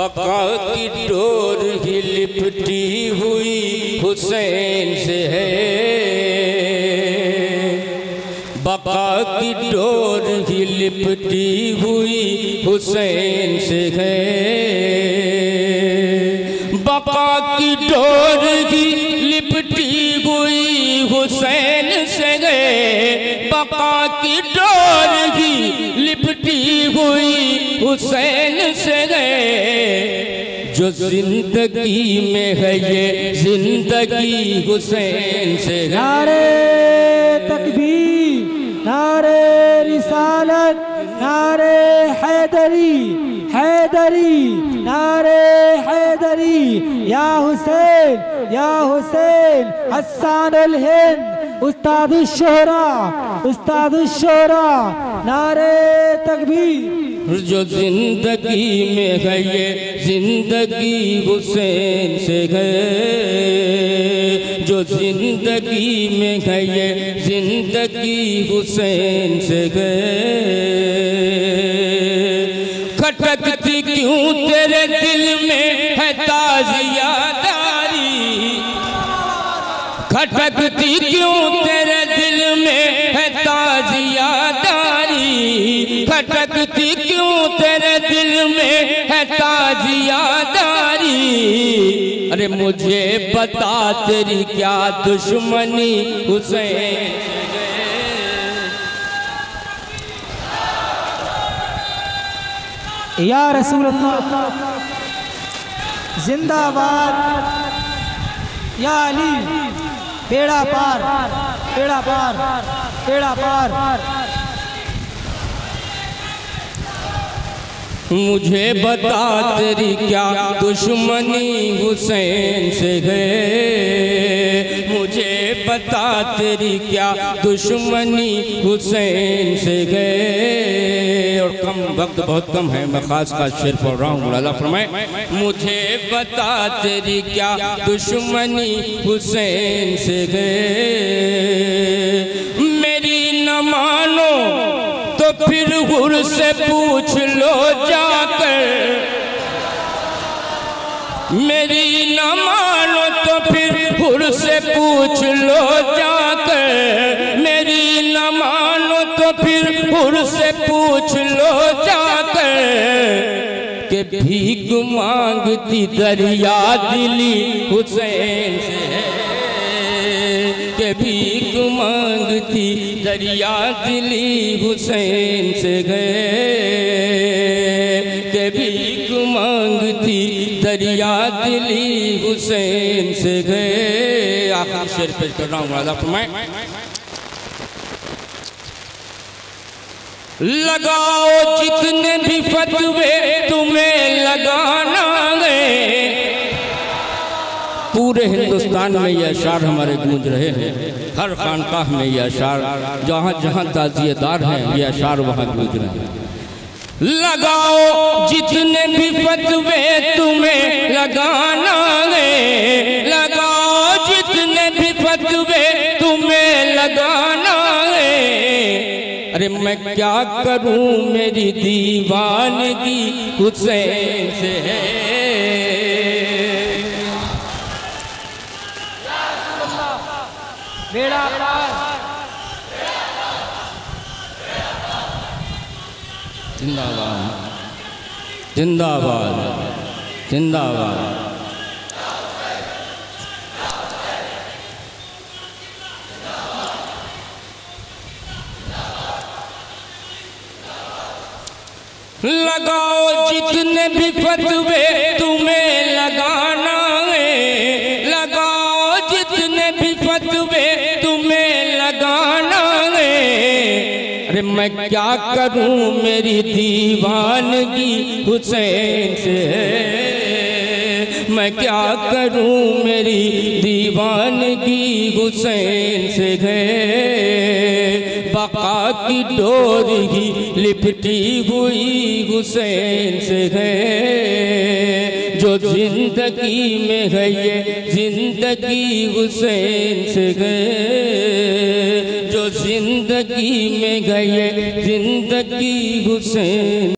बका की डोर ही लिपटी हुई हुसैन से है, बका की डोर ही लिपटी हुई हुसैन से है, बका की डोर ही लिपटी हुई हुसैन से है, बका की डोर ही लिपटी हुई हुसैन से गए। जो जिंदगी में है ये जिंदगी हुसैन से। नारे तकबीर, नारे रिसालत, नारे हैदरी हैदरी, नारे हैदरी। या हुसैन, या हुसैन। हस्सान अल हिंद, उस्ताद-ए-शोरा उस्ताद-ए-शोरा। नारे तकबीर। जो जिंदगी में है ये जिंदगी हुसैन से है, जो जिंदगी में है ये जिंदगी हुसैन से है। खटकती क्यों तेरे दिल में है ताजिया खटकती क्यों तेरे दिल में है ताजियादारी, खटकती क्यों तेरे दिल में है ताजियादारी। अरे मुझे बता तेरी क्या दुश्मनी हुसैन से है, या रसूल अल्लाह जिंदाबाद, या अली पेड़ा पार पेड़ा पार पेड़ा पार। मुझे बता तेरी क्या दुश्मनी हुसैन से है, मुझे बता तेरी क्या दुश्मनी हुसैन से है। और कम वक्त बहुत कम है, मैं खास का शेर पढ़ रहा हूँ, मौलाना फरमाए। मुझे बता तेरी क्या दुश्मनी हुसैन से है, मेरी न मानो तो फिर हुजूर से पूछ लो जाकर, मेरी न मानो तो फिर हुजूर से पूछ लो जाकर, मेरी न मानो तो फिर हुजूर से पूछ लो जाकर, के भीख मांगती दरिया दिली हुसैन से है, के भीख मांगती दरिया दिली हुसैन से है, के भीख मांगती दरिया दिली हुसैन से गए। आखिरी शेर पेश कर रहा हूँ, वादा फरमाए। लगाओ जितने भी फतवे तुम्हें लगाना है, पूरे हिंदुस्तान में ये अशार हमारे गूंज रहे हैं, हर खानका में ये अशार, जहाँ जहाँ ताजिएदार हैं ये अशार वहाँ गूंज रहे हैं। लगाओ जितने भी फतवे तुम्हें लगाना है, लगाओ जितने भी फतवे तुम्हें लगाना है। अरे मैं क्या करूं मेरी दीवानगी हुसैन से है, मेरा जिंदाबाद जिंदाबाद जिंदाबाद। लगाओ जितने भी फतवे तुम्हें लगाना है, लगाओ जितने भी फतवे तुम्हें लगाना है। अरे मैं क्या करूं मेरी दीवानगी हुसैन से है, मैं क्या करूं मेरी दीवानगी हुसैन से है, बका की डोर ही लिपटी हुई हुसैन से है, जो जिंदगी में है ये जिंदगी हुसैन से है, जिंदगी में गए जिंदगी हुसैन।